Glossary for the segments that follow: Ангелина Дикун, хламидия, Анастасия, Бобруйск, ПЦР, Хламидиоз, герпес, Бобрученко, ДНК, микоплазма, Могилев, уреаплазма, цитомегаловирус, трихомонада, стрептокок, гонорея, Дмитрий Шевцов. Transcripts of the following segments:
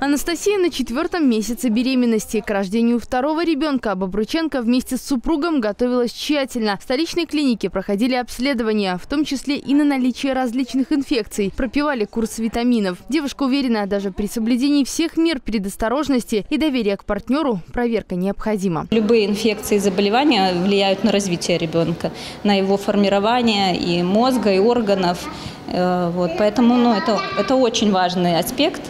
Анастасия на 4-м месяце беременности. К рождению второго ребенка Бобрученко вместе с супругом готовилась тщательно. В столичной клинике проходили обследования, в том числе и на наличие различных инфекций. Пропивали курс витаминов. Девушка уверена, даже при соблюдении всех мер предосторожности и доверия к партнеру проверка необходима. Любые инфекции и заболевания влияют на развитие ребенка, на его формирование и мозга, и органов. Вот, поэтому это очень важный аспект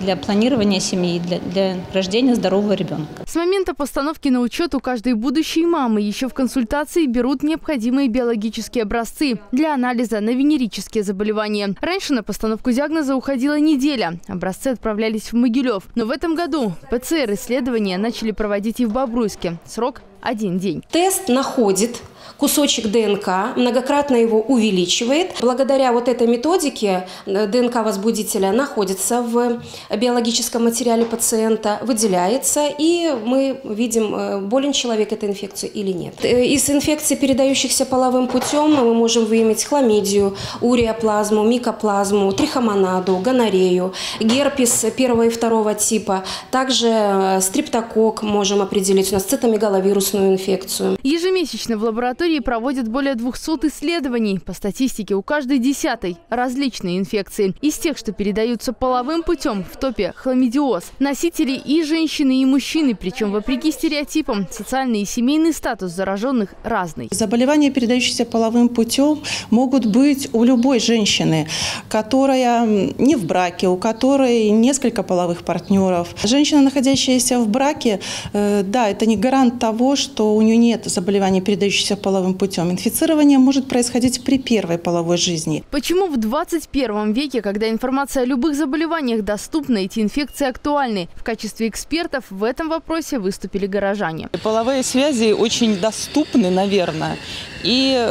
для планирования семьи, для рождения здорового ребенка. С момента постановки на учет у каждой будущей мамы еще в консультации берут необходимые биологические образцы для анализа на венерические заболевания. Раньше на постановку диагноза уходила неделя. Образцы отправлялись в Могилев. Но в этом году ПЦР-исследования начали проводить и в Бобруйске. Срок – 1 день. Тест находит кусочек ДНК, многократно его увеличивает. Благодаря вот этой методике ДНК-возбудителя находится в биологическом материале пациента, выделяется, и мы видим, болен человек этой инфекцией или нет. Из инфекций, передающихся половым путем, мы можем выявить хламидию, уреаплазму, микоплазму, трихомонаду, гонорею, герпес 1 и 2 типа. Также стрептокок можем определить, у нас цитомегаловирусную инфекцию. Ежемесячно в лаборатории проводят более 200 исследований. По статистике, у каждой 10-й различные инфекции. Из тех, что передаются половым путем, в топе хламидиоз. Носители и женщины, и мужчины, причем вопреки стереотипам, социальный и семейный статус зараженных разный. Заболевания, передающиеся половым путем, могут быть у любой женщины, которая не в браке, у которой несколько половых партнеров. Женщина, находящаяся в браке, да, это не гарант того, что у нее нет заболеваний, передающихся половым путем. Инфицирование может происходить при первой половой жизни. Почему в 21 веке, когда информация о любых заболеваниях доступна, эти инфекции актуальны? В качестве экспертов в этом вопросе выступили горожане. Половые связи очень доступны, наверное. И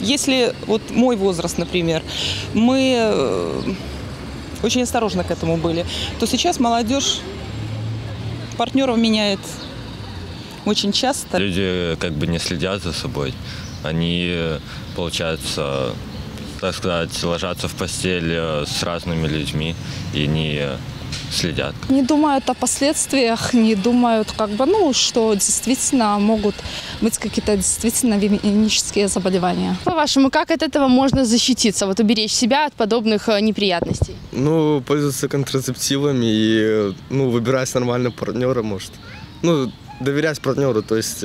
если вот мой возраст, например, мы очень осторожно к этому были, то сейчас молодежь партнеров меняет очень часто. Люди как бы не следят за собой. Они, получается, так сказать, ложатся в постель с разными людьми и не следят. Не думают о последствиях, не думают, как бы, что действительно могут быть какие-то действительно венерические заболевания. По-вашему, как от этого можно защититься, вот уберечь себя от подобных неприятностей? Пользоваться контрацептивами и, выбирать нормального партнера, может. Доверять партнеру, то есть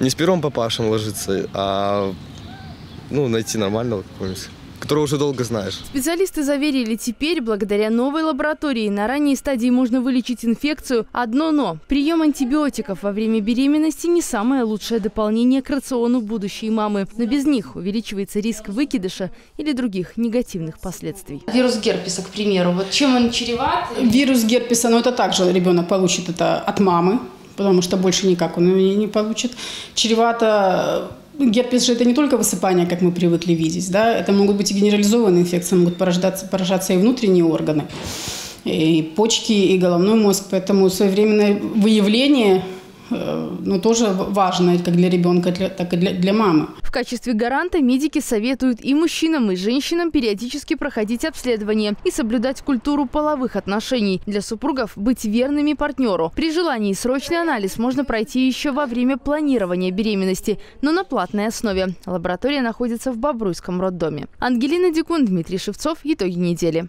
не с первым папашем ложиться, а найти нормального какого-нибудь, которого уже долго знаешь. Специалисты заверили, теперь благодаря новой лаборатории на ранней стадии можно вылечить инфекцию. Одно но. Прием антибиотиков во время беременности не самое лучшее дополнение к рациону будущей мамы. Но без них увеличивается риск выкидыша или других негативных последствий. Вирус герпеса, к примеру, вот чем он чреват? Вирус герпеса, это также ребенок получит это от мамы, потому что больше никак он ее не получит. Чревато герпес же это не только высыпание, как мы привыкли видеть, да? Это могут быть и генерализованные инфекции, могут поражаться и внутренние органы, и почки, и головной мозг. Поэтому своевременное выявление тоже важно как для ребенка, так и для мамы. В качестве гаранта медики советуют и мужчинам, и женщинам периодически проходить обследование и соблюдать культуру половых отношений. Для супругов быть верными партнеру. При желании срочный анализ можно пройти еще во время планирования беременности, но на платной основе. Лаборатория находится в Бобруйском роддоме. Ангелина Дикун, Дмитрий Шевцов. Итоги недели.